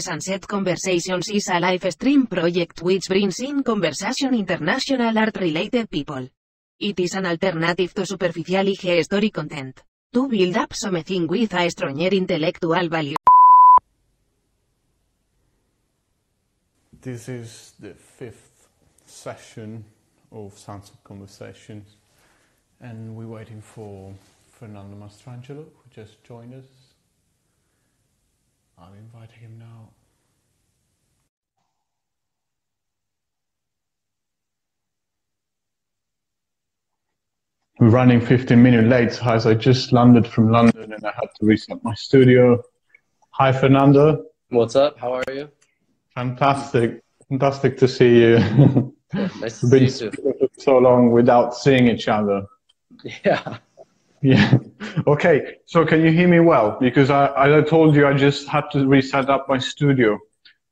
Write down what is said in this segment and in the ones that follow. Sunset Conversations is a live stream project which brings in conversation international art-related people. It is an alternative to superficial story content, to build up something with a stronger intellectual value. This is the 5th session of Sunset Conversations, and we're waiting for Fernando Mastrangelo, who just joined us. I'm inviting him now. I'm running 15 minutes late as I just landed from London and I had to reset my studio. Hi, Fernando. What's up? How are you? Fantastic. Fantastic to see you. Nice to see you too. So long without seeing each other. Yeah. Yeah. Okay. So can you hear me well? Because as I told you, I just had to reset up my studio.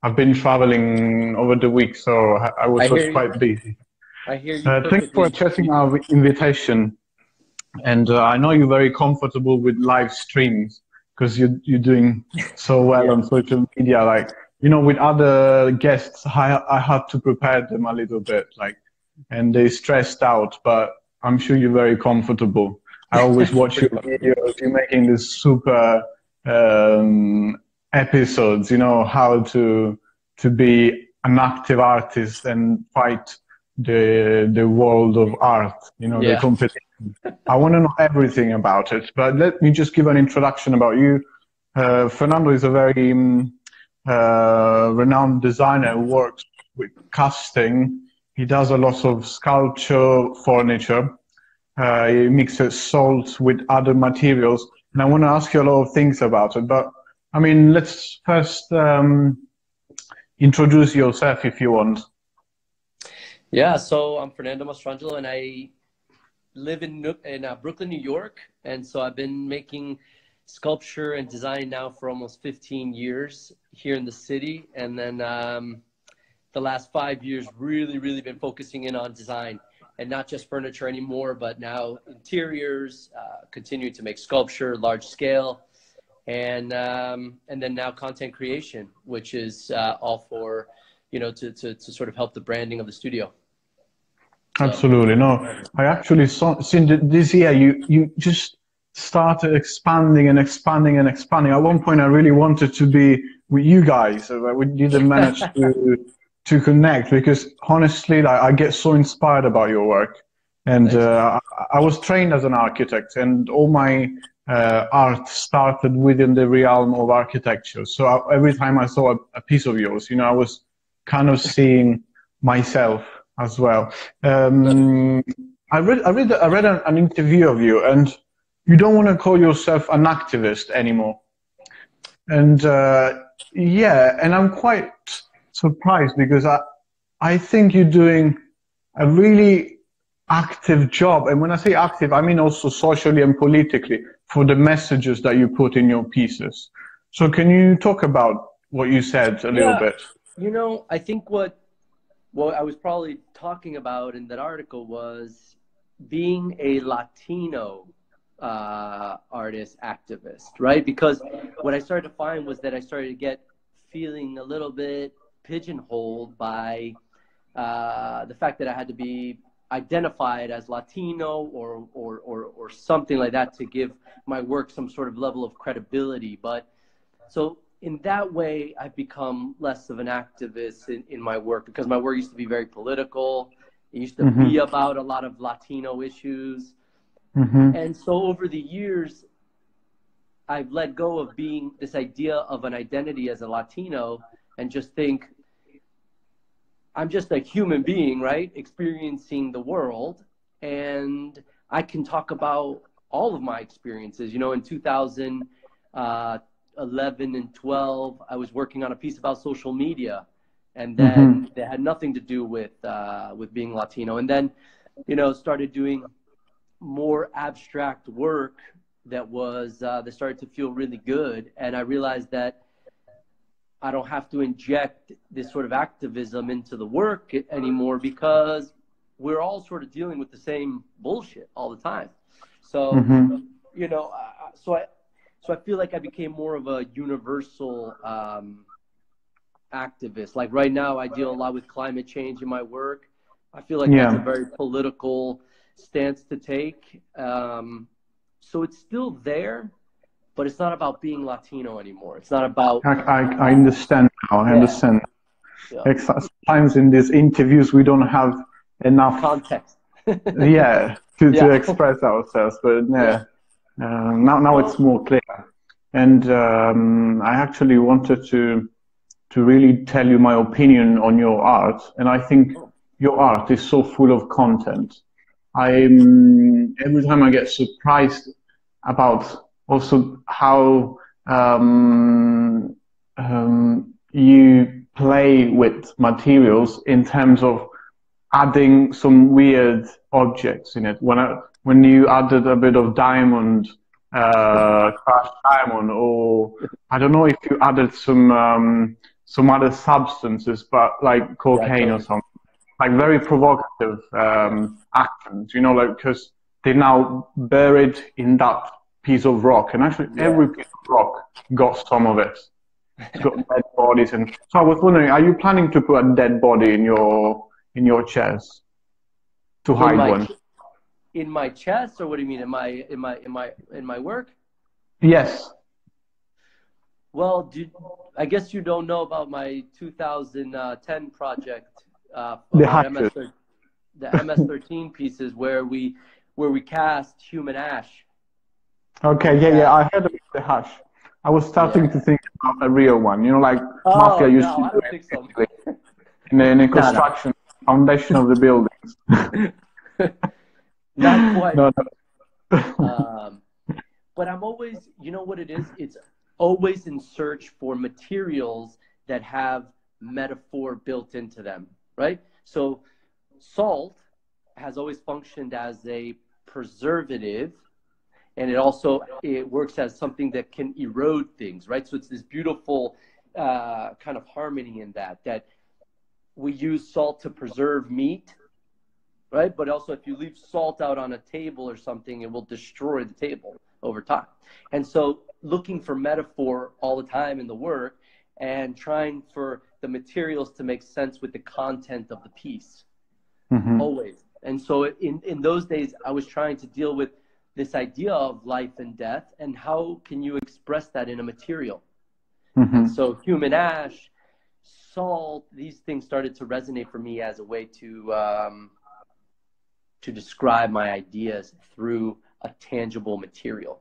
I've been traveling over the week, so I was quite busy. I hear you. Thanks for accepting our invitation. And I know you're very comfortable with live streams because you're doing so well. Yeah. On social media. Like, you know, with other guests, I had to prepare them a little bit, like, and they stressed out. But I'm sure you're very comfortable. I always watch your videos. You're making these super episodes, you know, how to be an active artist and fight the world of art, you know, yeah, the competition. I want to know everything about it, but let me just give an introduction about you. Fernando is a very renowned designer who works with casting. He does a lot of sculpture, furniture. It mixes salt with other materials, and I want to ask you a lot of things about it, but I mean, let's first introduce yourself if you want. Yeah, so I'm Fernando Mastrangelo, and I live in Brooklyn, New York, and so I've been making sculpture and design now for almost 15 years here in the city, and then the last 5 years really been focusing in on design. And not just furniture anymore, but now interiors, continue to make sculpture, large scale, and then now content creation, which is all for, you know, to sort of help the branding of the studio. So. Absolutely. No, I actually saw, this year you just started expanding and expanding and expanding. At one point, I really wanted to be with you guys, but we didn't manage to connect, because honestly, like, I get so inspired about your work. And I was trained as an architect, and all my art started within the realm of architecture. So every time I saw a piece of yours, you know, I was kind of seeing myself as well. I read an interview of you, and you don't want to call yourself an activist anymore. And yeah, and I'm quite surprised, because I think you're doing a really active job. And when I say active, I mean also socially and politically, for the messages that you put in your pieces. So can you talk about what you said a little bit? You know, I think what I was probably talking about in that article was being a Latino artist activist, right? Because what I started to find was that I started to get feeling a little bit pigeonholed by the fact that I had to be identified as Latino or something like that to give my work some sort of level of credibility. But so in that way, I've become less of an activist in my work, because my work used to be very political. It used to be about a lot of Latino issues. And so over the years, I've let go of being this idea of an identity as a Latino, and just think, I'm just a human being, right? Experiencing the world, and I can talk about all of my experiences. You know, in 2011 and 12, I was working on a piece about social media, and then that had nothing to do with being Latino. And then, you know, started doing more abstract work that was that started to feel really good, and I realized that I don't have to inject this sort of activism into the work anymore, because we're all sort of dealing with the same bullshit all the time. So, you know, so I feel like I became more of a universal activist. Like right now, I deal a lot with climate change in my work. I feel like that's a very political stance to take. So it's still there, but it's not about being Latino anymore. It's not about... I understand now. I understand. Yeah. Sometimes in these interviews, we don't have enough... context. To express ourselves. But now it's more clear. And I actually wanted to really tell you my opinion on your art. And I think your art is so full of content. Every time I get surprised about also how you play with materials in terms of adding some weird objects in it. When you added a bit of diamond, crushed diamond, or I don't know if you added some other substances, but like cocaine or something. Like very provocative actions, you know, like because they're now buried in that piece of rock, and actually every piece of rock got some of it. It's got dead bodies, and so I was wondering, are you planning to put a dead body in your chest to hide one? In my chest, or what do you mean? In my work? Yes. Well, I guess you don't know about my 2010 project. The MS-13 pieces where we cast human ash. Okay, I heard about the hash. I was starting to think about a real one, you know, like mafia used to do it in the construction foundation of the buildings. Not quite. No. But I'm always, you know what it is? It's always in search for materials that have metaphor built into them. Right? So salt has always functioned as a preservative, and it works as something that can erode things, right? So it's this beautiful kind of harmony in that we use salt to preserve meat, right? But also if you leave salt out on a table or something, it will destroy the table over time. And so looking for metaphor all the time in the work and trying for the materials to make sense with the content of the piece, always. And so in those days, I was trying to deal with this idea of life and death and how can you express that in a material. And so human ash, salt, these things started to resonate for me as a way to describe my ideas through a tangible material.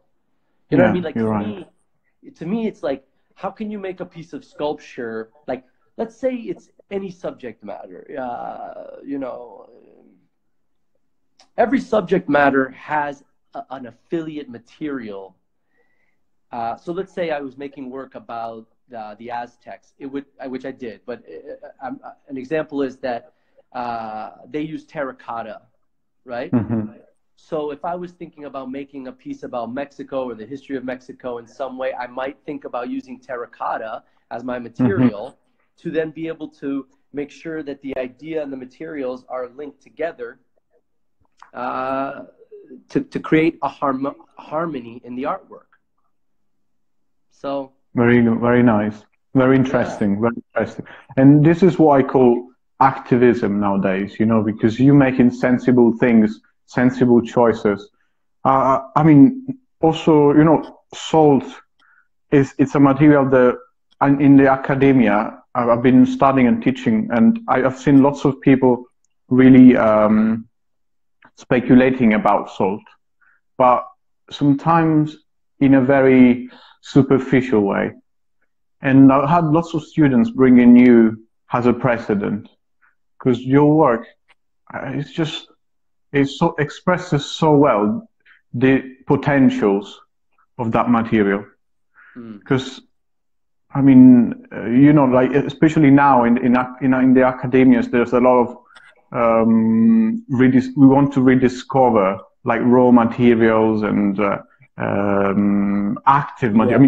You know what I mean? Like to me, it's like, how can you make a piece of sculpture, like let's say it's any subject matter, you know, every subject matter has an affiliate material. So let's say I was making work about the Aztecs, which I did, but an example is that they use terracotta, right? So if I was thinking about making a piece about Mexico or the history of Mexico in some way, I might think about using terracotta as my material to then be able to make sure that the idea and the materials are linked together to create a harmony in the artwork. So very nice, very interesting, very interesting. And this is what I call activism nowadays, you know, because you're making sensible things, sensible choices. I mean, also, you know, salt it's a material that, and in the academia, I've been studying and teaching, and I've seen lots of people really speculating about salt, but sometimes in a very superficial way. And I've had lots of students bringing you as a precedent, because your work is just, expresses so well the potentials of that material. Because I mean, you know, like especially now in the academias, there's a lot of we want to rediscover like raw materials and active material.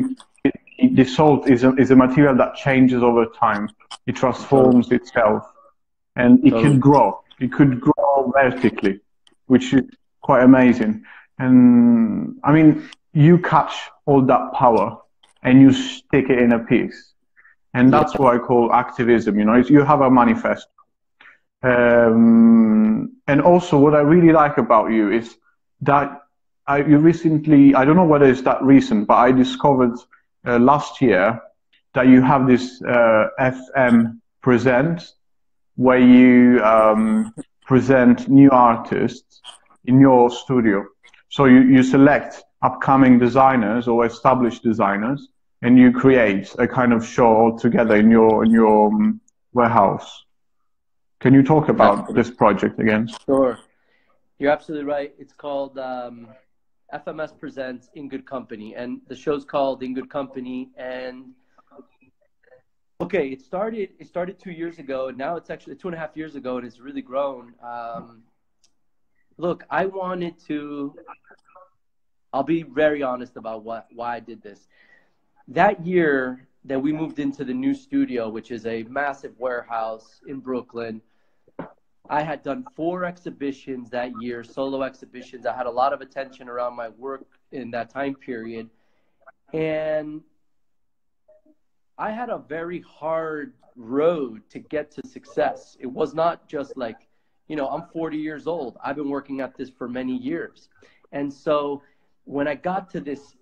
I mean, the salt is a material that changes over time. It transforms itself, and it can grow. It could grow vertically, which is quite amazing. And I mean, you catch all that power and you stick it in a piece. And that's what I call activism, you know, you have a manifesto. And also what I really like about you is that you recently, I don't know whether it's that recent, but I discovered last year that you have this FM Present, where you present new artists in your studio. So you select upcoming designers or established designers, and you create a kind of show altogether in your warehouse. Can you talk about this project again? Sure. You're absolutely right. It's called FMS Presents In Good Company, and the show's called In Good Company. And okay, it started 2 years ago, and now it's actually 2.5 years ago, and it's really grown. Look, I wanted to, I'll be very honest about why I did this. That year that we moved into the new studio, which is a massive warehouse in Brooklyn, I had done 4 exhibitions that year, solo exhibitions. I had a lot of attention around my work in that time period. And I had a very hard road to get to success. It was not just like, you know, I'm 40 years old. I've been working at this for many years. And so when I got to this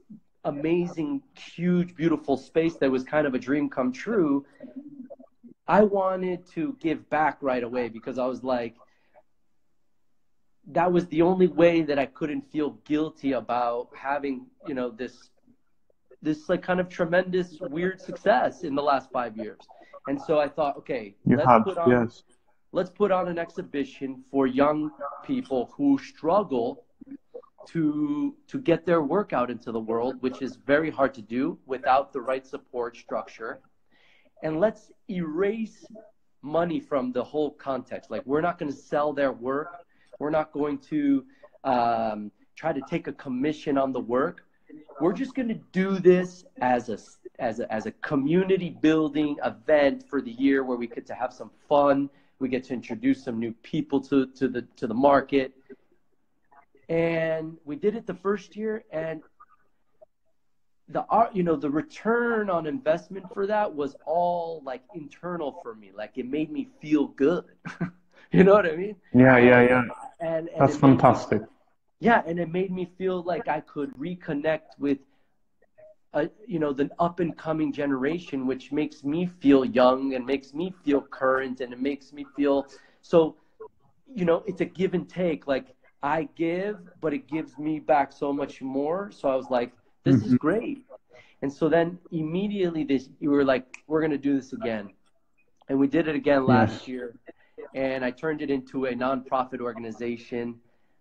amazing, huge, beautiful space that was kind of a dream come true, I wanted to give back right away, because I was like, that was the only way that I couldn't feel guilty about having, you know, this like kind of tremendous weird success in the last 5 years. And so I thought, okay, let's put on an exhibition for young people who struggle to get their work out into the world, which is very hard to do without the right support structure. And let's erase money from the whole context. Like, we're not going to sell their work. We're not going to try to take a commission on the work. We're just going to do this as a community building event for the year, where we get to have some fun. We get to introduce some new people to the market. And we did it the first year, and the art, you know, the return on investment for that was all like internal for me. Like, it made me feel good. You know what I mean? Yeah, yeah, yeah. And that's fantastic. Yeah, and it made me feel like I could reconnect with, you know, the up and coming generation, which makes me feel young and makes me feel current, and it makes me feel so. You know, it's a give and take. Like, I give, but it gives me back so much more. So I was like, this is great. And so then immediately you were like, we're going to do this again. And we did it again last year. And I turned it into a nonprofit organization.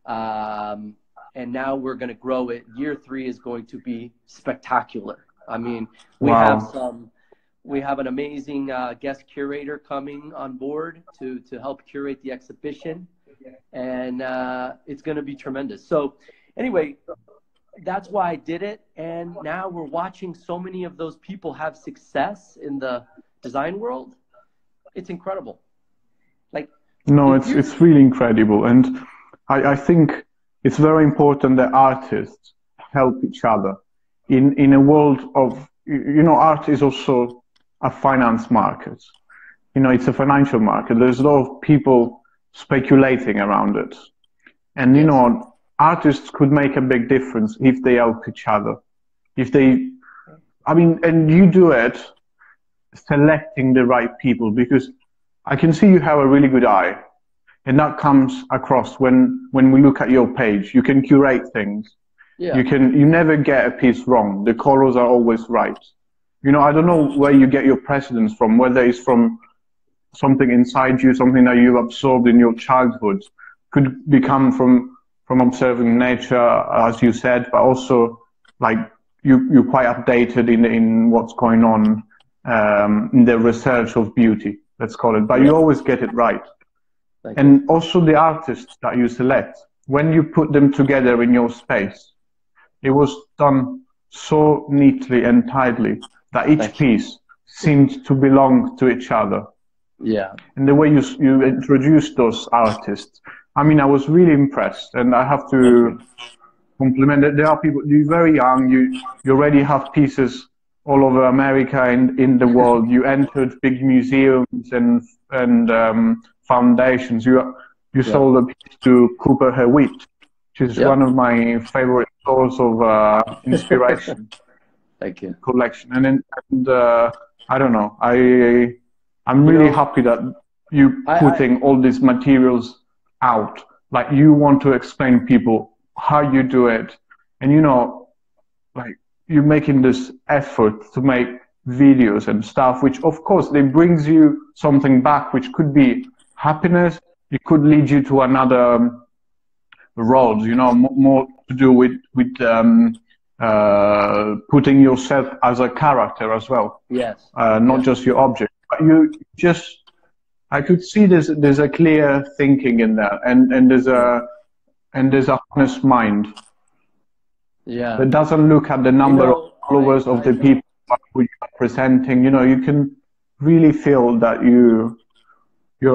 And now we're going to grow it. Year 3 is going to be spectacular. I mean, we have an amazing guest curator coming on board to help curate the exhibition. And it's going to be tremendous. So anyway, that's why I did it. And now we're watching so many of those people have success in the design world. It's incredible. Like, no, it's really incredible. And I think it's very important that artists help each other in a world of, you know, art is also a finance market. You know, it's a financial market. There's a lot of people speculating around it. And, you know, artists could make a big difference if they help each other. If they, I mean, and you do it selecting the right people, because I can see you have a really good eye. And that comes across when we look at your page. You can curate things. Yeah. You never get a piece wrong. The colors are always right. You know, I don't know where you get your precedence from, whether it's from something inside you, something that you absorbed in your childhood. Could become from observing nature, as you said, but also like you're quite updated in what's going on in the research of beauty, let's call it. But you always get it right. And also the artists that you select, when you put them together in your space, it was done so neatly and tidily that each piece seemed to belong to each other. Yeah. And the way you introduced those artists, I mean, I was really impressed, and I have to compliment that. There are people, you're very young, you already have pieces all over America and in the world. You entered big museums and foundations. You sold a piece to Cooper Hewitt, which is one of my favorite source of inspiration. Thank you. Collection. And I don't know. I'm really happy that you're putting all these materials out. Like, you want to explain people how you do it. And, you know, like, you're making this effort to make videos and stuff, which, of course, they brings you something back, which could be happiness. It could lead you to another road, you know, more to do with putting yourself as a character as well. Yes. Not just your object. But you just... I could see there's a clear thinking in there, and there's a honest mind. Yeah. That doesn't look at the number of followers of the people who you're presenting. You know, you can really feel that you're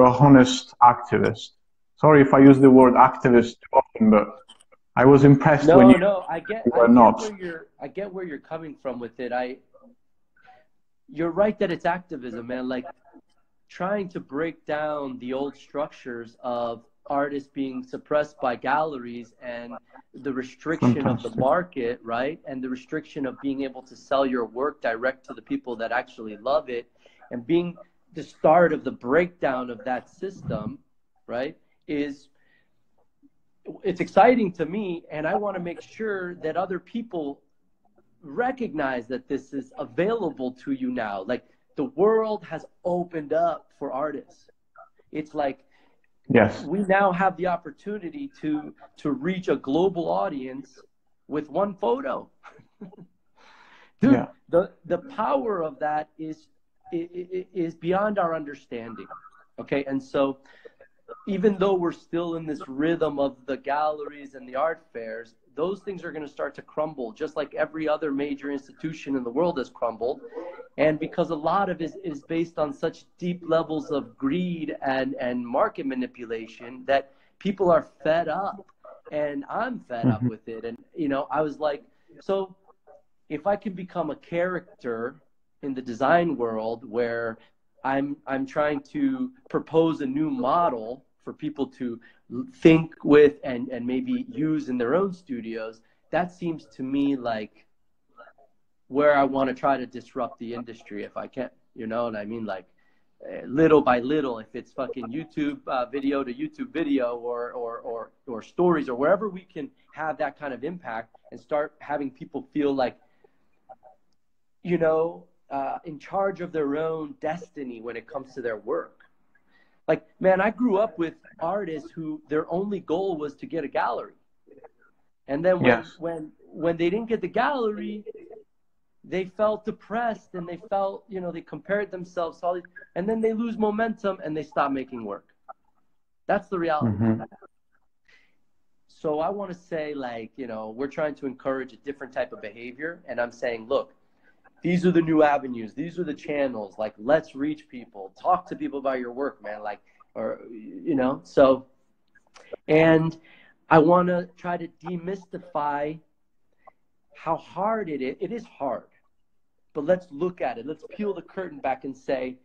a honest activist. Sorry if I use the word activist too often, but I was impressed when you I get where you're coming from with it. You're right that it's activism, man. Like, trying to break down the old structures of artists being suppressed by galleries and the restriction of the market, right? And the restriction of being able to sell your work direct to the people that actually love it, and being the start of the breakdown of that system, right? It's exciting to me, and I want to make sure that other people recognize that this is available to you now. Like, the world has opened up for artists. It's like, yes, we now have the opportunity to reach a global audience with one photo. Dude, the power of that is beyond our understanding. Okay, and so even though we're still in this rhythm of the galleries and the art fairs, those things are going to start to crumble, just like every other major institution in the world has crumbled. And because a lot of it is based on such deep levels of greed and market manipulation that people are fed up, and I'm fed up with it. And, you know, I was like, so if I can become a character in the design world where I'm trying to propose a new model for people to think with and maybe use in their own studios, that seems to me like where I want to try to disrupt the industry if I can. You know what I mean? Like, little by little, if it's fucking YouTube video to YouTube video or stories or wherever we can have that kind of impact and start having people feel like, you know, in charge of their own destiny when it comes to their work. Like, man, I grew up with artists who their only goal was to get a gallery. And then when they didn't get the gallery, they felt depressed, and they felt, you know, they compared themselves, and then they lose momentum and they stop making work. That's the reality. So I want to say, like, you know, we're trying to encourage a different type of behavior. And I'm saying, look, these are the new avenues. These are the channels. Like, let's reach people. Talk to people about your work, man. Like, or, you know, so, and I want to try to demystify how hard it is. It is hard, but let's look at it. Let's peel the curtain back and say,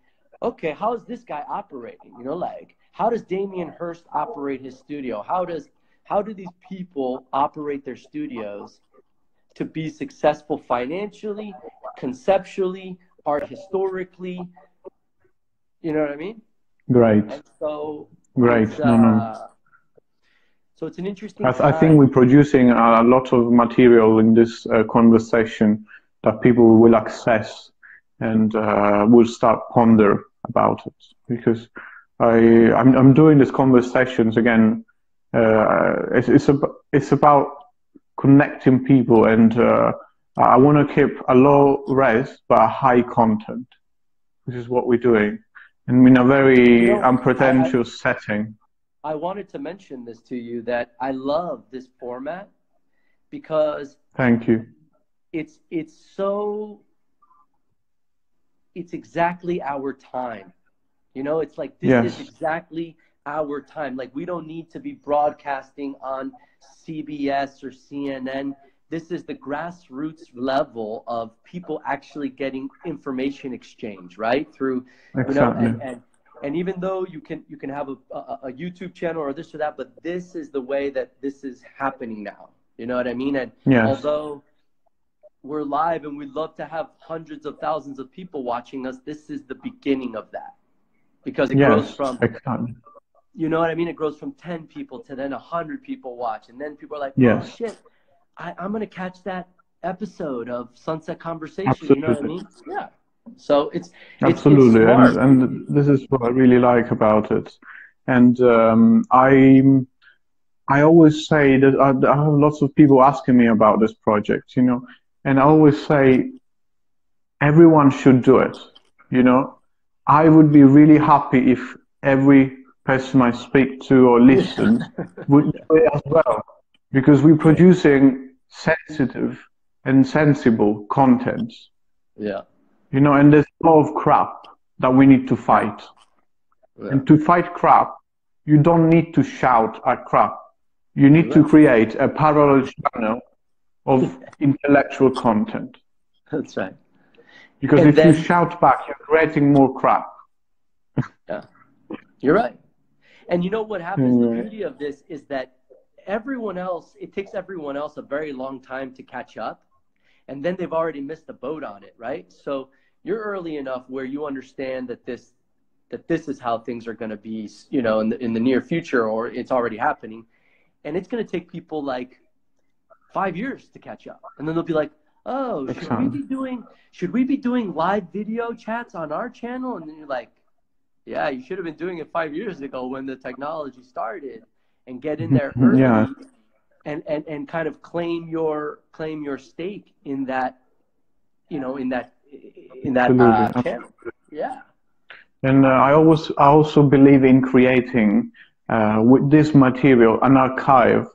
okay, how is this guy operating? You know, like, how does Damien Hirst operate his studio? How do these people operate their studios to be successful financially, conceptually, art historically? You know what I mean? Right. And so, right. So it's an interesting I think we're producing a lot of material in this conversation that people will access and will start ponder about it, because I'm doing these conversations again. It's about connecting people, and I want to keep a low res but a high content, which is what we're doing, and in a very unpretentious setting. I wanted to mention this to you, that I love this format because thank you. It's exactly our time. You know, it's like, this is exactly our time. Like, we don't need to be broadcasting on CBS or CNN This is the grassroots level of people actually getting information exchange, right? Through, you know, and even though you can have a YouTube channel or this or that, but this is the way that this is happening now. You know what I mean? And yes. Although we're live and we love to have hundreds of thousands of people watching us, this is the beginning of that, because it yes. grows from, you know what I mean? It grows from 10 people to then 100 people watch. And then people are like, yes. oh shit, I'm going to catch that episode of Sunset Conversation. Absolutely. You know what I mean? Yeah. So it's absolutely. It's and this is what I really like about it. And I always say that I have lots of people asking me about this project, you know, and I always say everyone should do it. You know, I would be really happy if every person I speak to or listen would do it as well, because we're producing sensitive and sensible content. Yeah. You know, and there's a lot of crap that we need to fight. Yeah. And to fight crap, you don't need to shout at crap. You need to create a parallel channel of intellectual content. That's right. Because and if then, you shout back, you're creating more crap. Yeah, you're right. And you know what happens, the beauty of this is that everyone else, it takes everyone else a very long time to catch up. And then they've already missed the boat on it, right? So you're early enough where you understand that this is how things are going to be, you know, in the near future, or it's already happening. And it's going to take people like 5 years to catch up. And then they'll be like, oh, should we be doing live video chats on our channel? And then you're like, yeah, you should have been doing it 5 years ago when the technology started, and get in there early. Yeah. And kind of claim your stake in that, you know, in that channel. Yeah. And I also believe in creating with this material an archive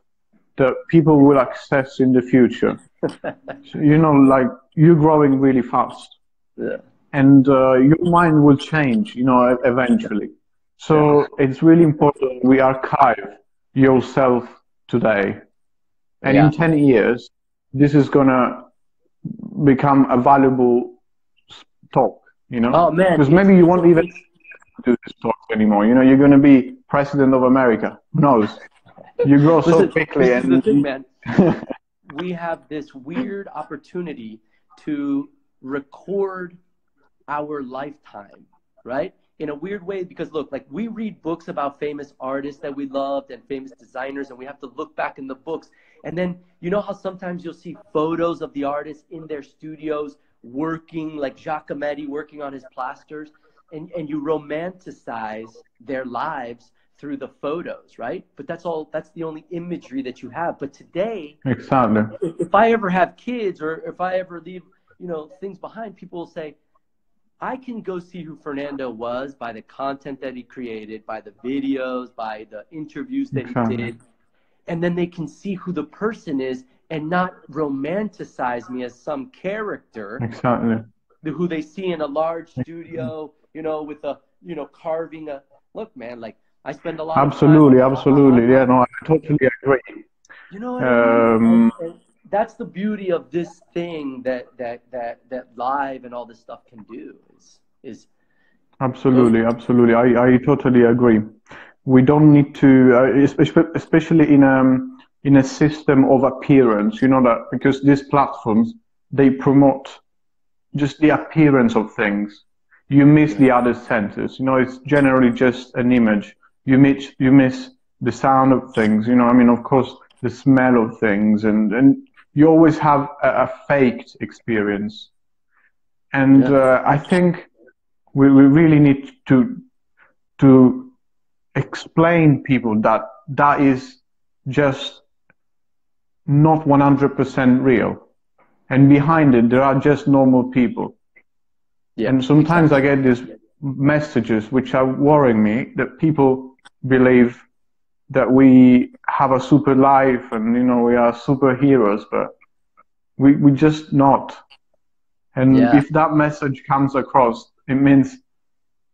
that people will access in the future. So, you know, like, you're growing really fast. Yeah. And your mind will change, you know, eventually. So it's really important we archive yourself today. And in 10 years, this is going to become a valuable talk, you know? Oh, man. Because maybe you won't even do this talk anymore. You know, you're going to be president of America. Who knows? You grow so quickly. This is the thing, man. We have this weird opportunity to record our lifetime, right? In a weird way, because look, like, we read books about famous artists that we loved and famous designers, and we have to look back in the books. And then, you know how sometimes you'll see photos of the artists in their studios working, like Giacometti working on his plasters, and you romanticize their lives through the photos, right? But that's the only imagery that you have. But today, if I ever have kids, or if I ever leave, you know, things behind, people will say, I can go see who Fernando was by the content that he created, by the videos, by the interviews that he did. And then they can see who the person is and not romanticize me as some character who they see in a large studio, you know, with a, you know, carving a, look, man, like, I spend a lot of time. Absolutely. Yeah, no, I totally agree. You know what I mean? And that's the beauty of this thing that live and all this stuff can do is absolutely. I totally agree. We don't need to, especially in a system of appearance, you know, that, because these platforms, they promote just the appearance of things. You miss the other senses, you know. It's generally just an image. You miss the sound of things, you know. I mean, of course, the smell of things, and you always have a faked experience. And I think we really need to explain people that is just not 100% real. And behind it, there are just normal people. Yeah, and sometimes I get these messages which are worrying me, that people believe that we have a super life and, you know, we are superheroes, but we just not. And if that message comes across, it means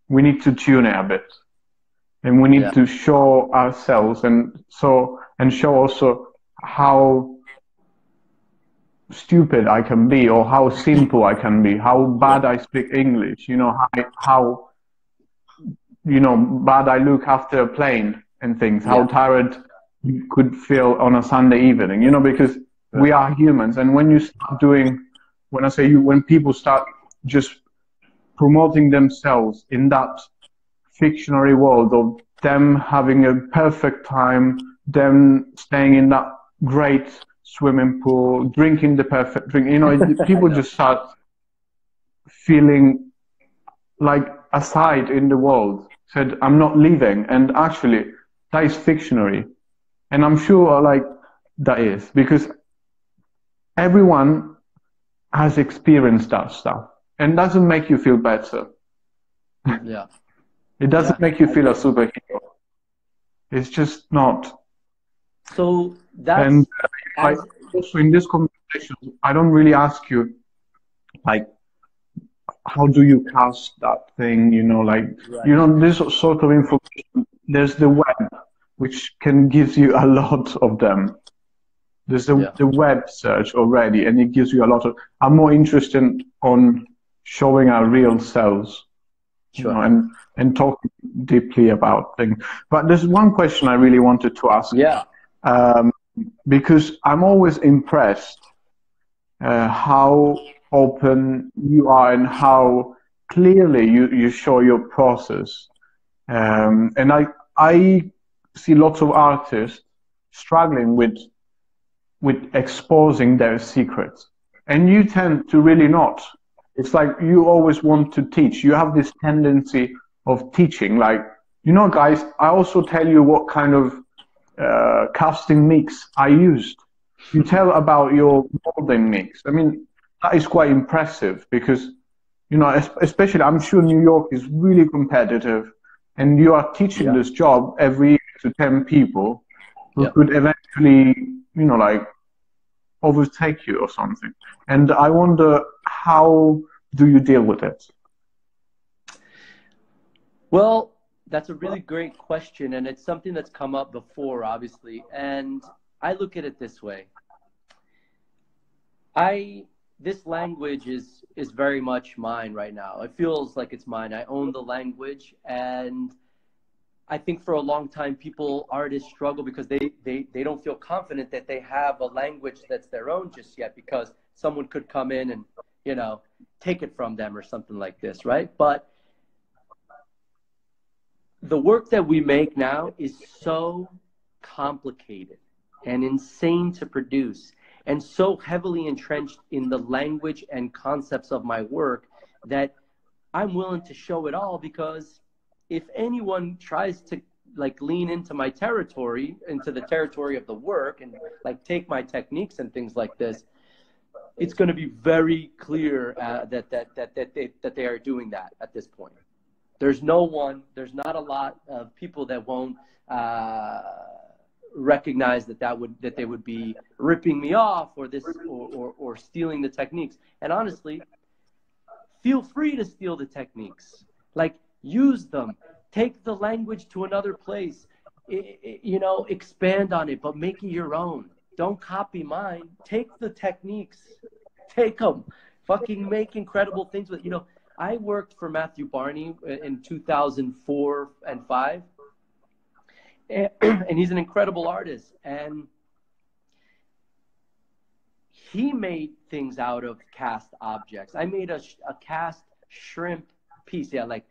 we need to tune it a bit, and we need to show ourselves, and show also how stupid I can be, or how simple I can be, how bad I speak English, you know, how you know, bad I look after a plane and things, how tired you could feel on a Sunday evening, you know, because we are humans. And when you start doing, when I say you, when people start just promoting themselves in that fictionary world of them having a perfect time, them staying in that great swimming pool, drinking the perfect drink, you know, people just start feeling like aside in the world, said, I'm not leaving. And actually, that is fictionary. And I'm sure, like, that is, because everyone has experienced that stuff. And doesn't make you feel better. Yeah. It doesn't make you feel a superhero. It's just not. So that's... And also in this conversation, I don't really ask you, like, how do you cast that thing, you know, like, you know, this sort of information. There's the web, which can give you a lot of them. There's the web search already, and it gives you a lot of... I'm more interested on showing our real selves, you know, and talking deeply about things. But there's one question I really wanted to ask. Yeah. Because I'm always impressed how open you are and how clearly you show your process. And I see lots of artists struggling with exposing their secrets. And you tend to really not. It's like you always want to teach. You have this tendency of teaching. Like, you know, guys, I also tell you what kind of casting mix I used. You tell about your molding mix. I mean, that is quite impressive because, you know, especially I'm sure New York is really competitive, and you are teaching this job every year to 10 people who could eventually, you know, like, overtake you or something. And I wonder, how do you deal with it? Well, that's a really great question, and it's something that's come up before, obviously. And I look at it this way. This language is very much mine right now. It feels like it's mine. I own the language, and I think for a long time, artists struggle because they don't feel confident that they have a language that's their own just yet, because someone could come in and, you know, take it from them or something like this, right? But the work that we make now is so complicated and insane to produce, and so heavily entrenched in the language and concepts of my work that I'm willing to show it all, because if anyone tries to, like, lean into my territory, into the territory of the work, and, like, take my techniques and things like this, it's going to be very clear that they are doing that at this point. There's not a lot of people that won't recognize that they would be ripping me off or stealing the techniques. And honestly, feel free to steal the techniques. Like, use them, take the language to another place, you know, expand on it, but make it your own. Don't copy mine. Take the techniques, take them, fucking make incredible things with, you know. I worked for Matthew Barney in 2004 and 5, and he's an incredible artist, and he made things out of cast objects. I made a cast shrimp piece, like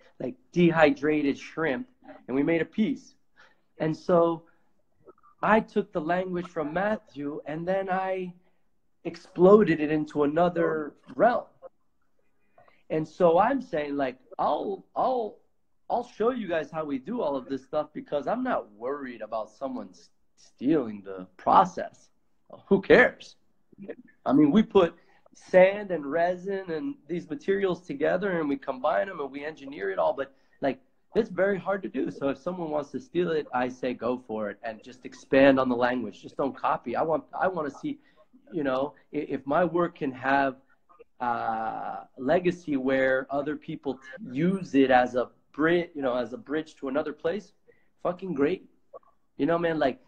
dehydrated shrimp, and we made a piece. And so I took the language from Matthew, and then I exploded it into another realm. And so I'm saying, like, I'll show you guys how we do all of this stuff, because I'm not worried about someone stealing the process. Who cares? I mean, we put sand and resin and these materials together, and we combine them and we engineer it all, but, like, it's very hard to do. So if someone wants to steal it, I say go for it, and just expand on the language. Just don't copy. I want to see, you know, if my work can have legacy where other people use it as a bridge, you know, as a bridge to another place, fucking great. You know, man, like,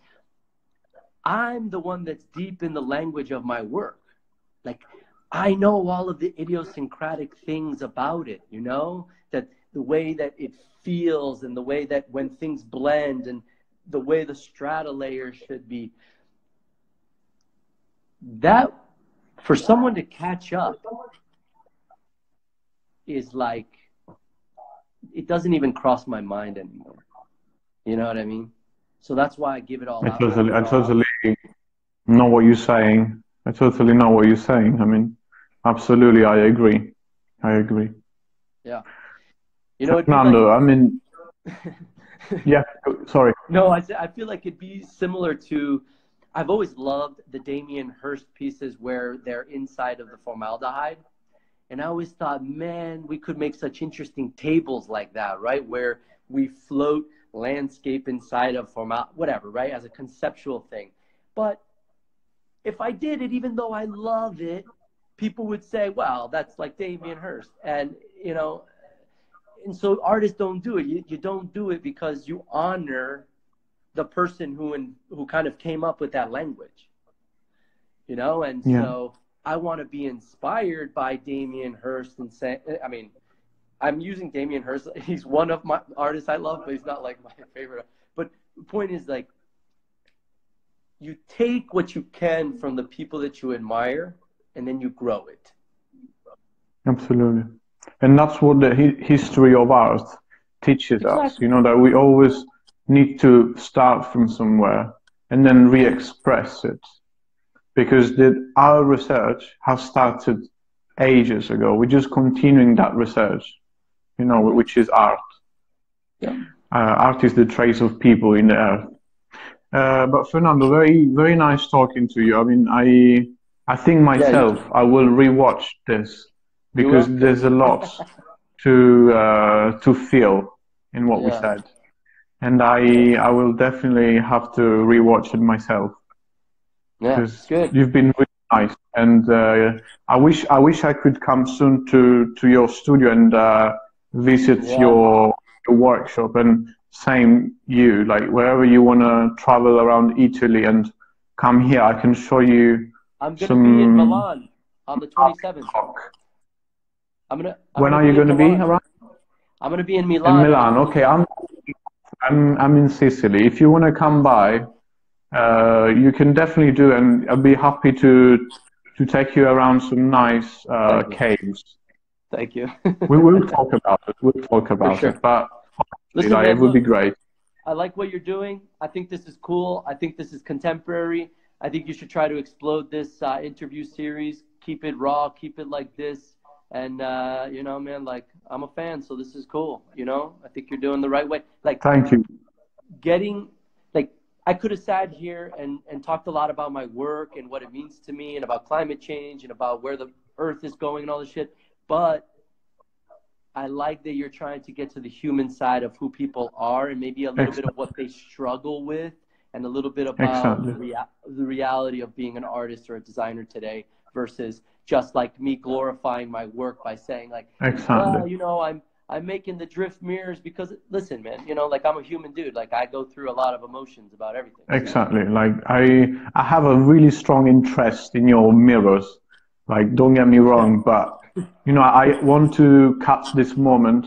I'm the one that's deep in the language of my work. Like, I know all of the idiosyncratic things about it, you know, that the way that it feels and the way that when things blend and the way the strata layer should be. That, for someone to catch up is like, it doesn't even cross my mind anymore. You know what I mean? So that's why I give it all out. I totally know what you're saying. I totally know what you're saying. I mean, absolutely, I agree. I agree. Yeah. You know, Fernando, like, I mean, yeah, sorry. No, I feel like it'd be similar to, I've always loved the Damien Hirst pieces where they're inside of the formaldehyde. And I always thought, man, we could make such interesting tables like that, right? Where we float landscape inside of formaldehyde, whatever, right? As a conceptual thing. But if I did it, even though I love it, people would say, well, that's like Damien Hirst. And, you know, and so artists don't do it. You don't do it because you honor the person who kind of came up with that language, you know? And yeah. So I want to be inspired by Damien Hirst and say, I mean, I'm using Damien Hirst. He's one of my artists I love, but he's not like my favorite. But the point is, like, you take what you can from the people that you admire and then you grow it. Absolutely. And that's what the history of art teaches us, you know, that we always need to start from somewhere and then re-express it. Because our research has started ages ago. We're just continuing that research, you know, which is art. Yeah. Art is the trace of people in the earth. But Fernando, very, very nice talking to you. I mean, I think myself, yeah, I will rewatch this. Because there's a lot to feel in what we said, and I will definitely have to rewatch it myself. Yeah, because good. You've been really nice, and I wish I could come soon to your studio and visit your workshop. And same you, like wherever you wanna travel around Italy and come here, I can show you. I'm gonna be in Milan on the 27th. When are you going to be around? I'm going to be in Milan. In Milan, okay. I'm in Sicily. If you want to come by, you can definitely do, and I'll be happy to take you around some nice caves. Thank you. We will talk about it. We'll talk about it. But listen, like, it would be great. I like what you're doing. I think this is cool. I think this is contemporary. I think you should try to explode this interview series. Keep it raw. Keep it like this. And, you know, man, like, I'm a fan, so this is cool, you know? I think you're doing the right way. Like, thank you. Getting, like, I could have sat here and talked a lot about my work and what it means to me and about climate change and about where the earth is going and all this shit, but I like that you're trying to get to the human side of who people are and maybe a little bit of what they struggle with and a little bit about the reality of being an artist or a designer today versus just like me glorifying my work by saying like, well, you know, I'm making the drift mirrors because, listen, man, you know, like I'm a human dude. Like I go through a lot of emotions about everything. Exactly. You know? Like I have a really strong interest in your mirrors. Like, don't get me wrong, but you know, I want to catch this moment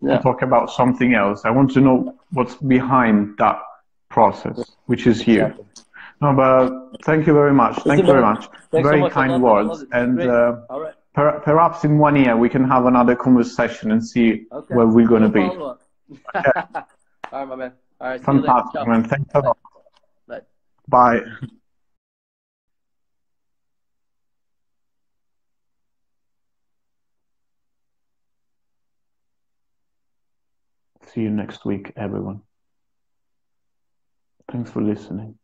and talk about something else. I want to know what's behind that process, which is here. Exactly. No, but thank you very much. Thank you very much. Very kind words. And perhaps in 1 year we can have another conversation and see where we're going to be. Okay. All right, my man. All right. Fantastic, man. Thanks a lot. Bye. Bye. See you next week, everyone. Thanks for listening.